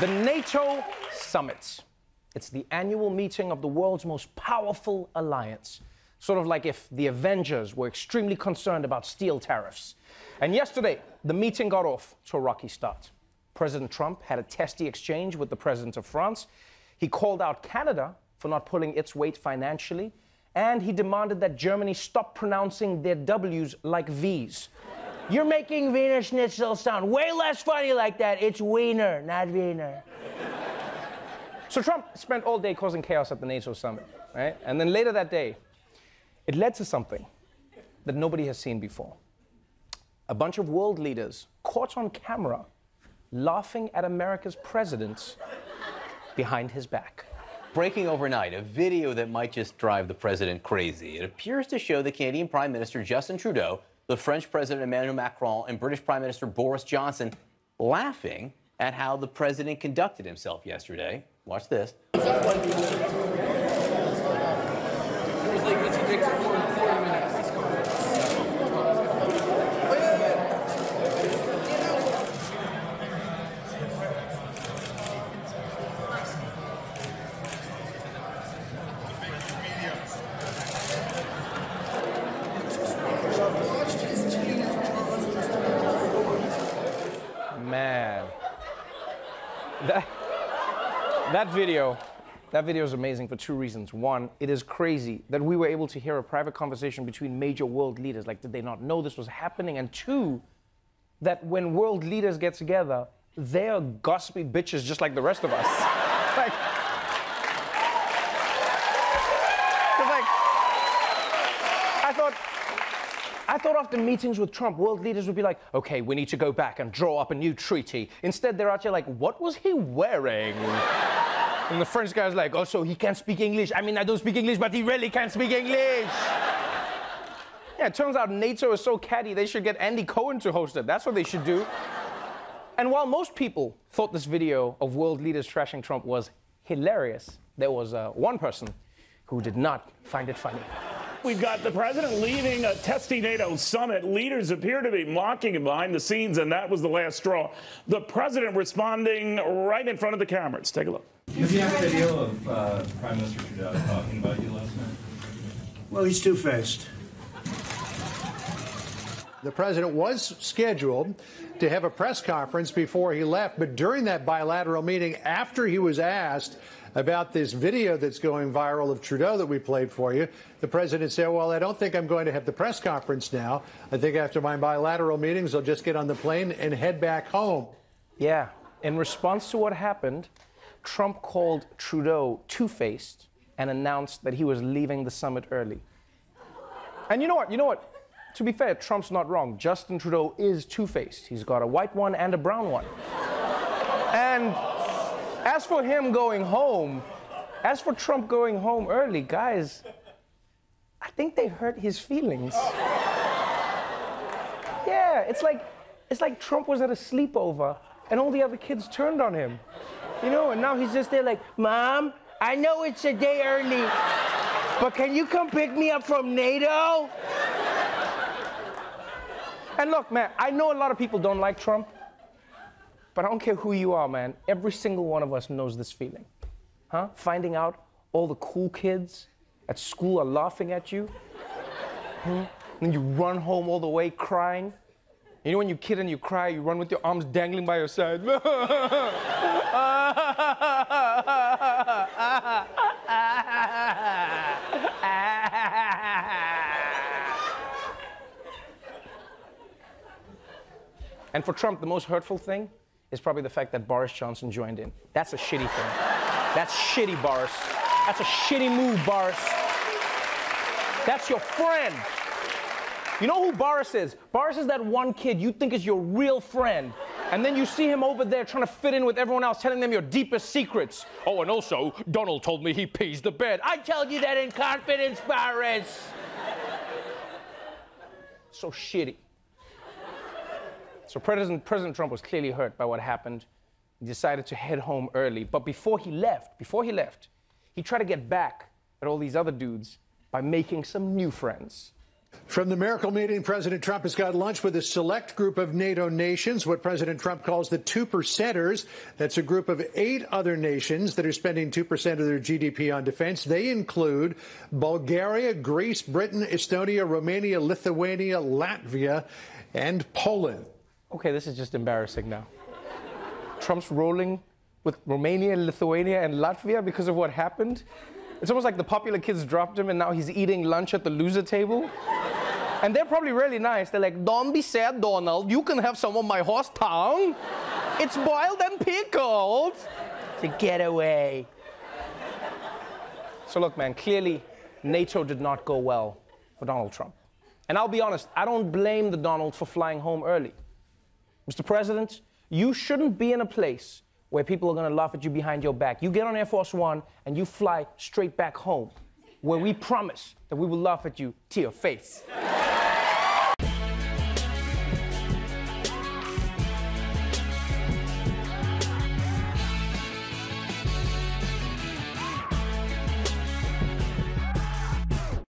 The NATO summit. It's the annual meeting of the world's most powerful alliance. Sort of like if the Avengers were extremely concerned about steel tariffs. And yesterday, the meeting got off to a rocky start. President Trump had a testy exchange with the president of France. He called out Canada for not pulling its weight financially. And he demanded that Germany stop pronouncing their W's like V's. You're making Wiener Schnitzel sound way less funny like that. It's Wiener, not Wiener. So Trump spent all day causing chaos at the NATO summit, right? And then later that day, it led to something that nobody has seen before. A bunch of world leaders caught on camera laughing at America's president behind his back. Breaking overnight, a video that might just drive the president crazy. It appears to show the Canadian Prime Minister Justin Trudeau, the French President Emmanuel Macron, and British Prime Minister Boris Johnson laughing at how the president conducted himself yesterday. Watch this. That video is amazing for two reasons. One, it is crazy that we were able to hear a private conversation between major world leaders. Like, did they not know this was happening? And two, that when world leaders get together, they are gossipy bitches just like the rest of us. I thought after meetings with Trump, world leaders would be like, okay, we need to go back and draw up a new treaty. Instead, they're out here like, what was he wearing? And the French guy's like, oh, so he can't speak English. I mean, I don't speak English, but he really can't speak English. Yeah, it turns out NATO is so catty, they should get Andy Cohen to host it. That's what they should do. And while most people thought this video of world leaders trashing Trump was hilarious, there was one person who did not find it funny. We've got the president leaving a testy NATO summit. Leaders appear to be mocking him behind the scenes, and that was the last straw. The president responding right in front of the cameras. Take a look. Did you have a video of Prime Minister Trudeau talking about you last night? Well, he's two-faced. The president was scheduled to have a press conference before he left, but during that bilateral meeting, after he was asked about this video that's going viral of Trudeau that we played for you, the president said, well, I don't think I'm going to have the press conference now. I think after my bilateral meetings, I'll just get on the plane and head back home. Yeah, in response to what happened, Trump called Trudeau two-faced and announced that he was leaving the summit early. And you know what? To be fair, Trump's not wrong. Justin Trudeau is two-faced. He's got a white one and a brown one. And as for him going home, as for Trump going home early, guys, I think they hurt his feelings. Yeah, it's like Trump was at a sleepover and all the other kids turned on him. You know, and now he's just there like, Mom, I know it's a day early, but can you come pick me up from NATO? And look, man, I know a lot of people don't like Trump, but I don't care who you are, man. Every single one of us knows this feeling, huh? Finding out all the cool kids at school are laughing at you. And then you run home all the way crying. You know when you kid and you cry, you run with your arms dangling by your side. And for Trump, the most hurtful thing is probably the fact that Boris Johnson joined in. That's a shitty thing. That's shitty, Boris. That's a shitty move, Boris. That's your friend. You know who Boris is? Boris is that one kid you think is your real friend. And then you see him over there trying to fit in with everyone else, telling them your deepest secrets. Oh, and also, Donald told me he pees the bed. I told you that in confidence, Boris. So shitty. So President Trump was clearly hurt by what happened. He decided to head home early. But before he left, he tried to get back at all these other dudes by making some new friends. From the miracle meeting, President Trump has got lunch with a select group of NATO nations, what President Trump calls the 2%ers. That's a group of 8 other nations that are spending 2% of their GDP on defense. They include Bulgaria, Greece, Britain, Estonia, Romania, Lithuania, Latvia, and Poland. Okay, this is just embarrassing now. Trump's rolling with Romania, Lithuania, and Latvia because of what happened. It's almost like the popular kids dropped him and now he's eating lunch at the loser table. And they're probably really nice. They're like, don't be sad, Donald. You can have some of my horse tongue. It's boiled and pickled. To get away. So look, man, clearly NATO did not go well for Donald Trump. And I'll be honest, I don't blame the Donald for flying home early. Mr. President, you shouldn't be in a place where people are going to laugh at you behind your back. You get on Air Force One and you fly straight back home, where we promise that we will laugh at you to your face.